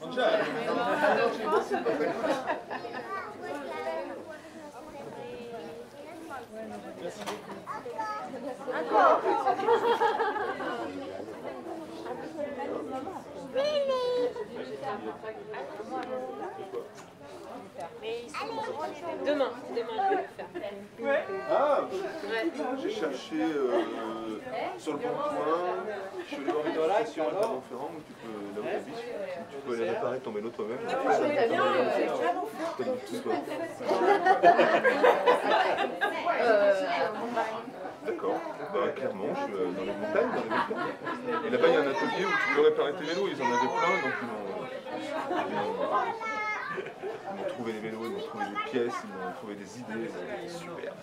Non c'è? Ancora! Demain je vais le faire. Ah, j'ai cherché sur le bon coin. Je suis allé voir une expression à Clermont-Ferrand où tu peux aller réparer ton vélo toi-même. D'accord. Bah, clairement, je suis dans les montagnes. Et là-bas, il y a un atelier où tu peux réparer tes vélos. Ils en avaient plein, donc ils m'ont trouvé des vélos, ils m'ont trouvé des pièces, ils m'ont trouvé des idées. Super.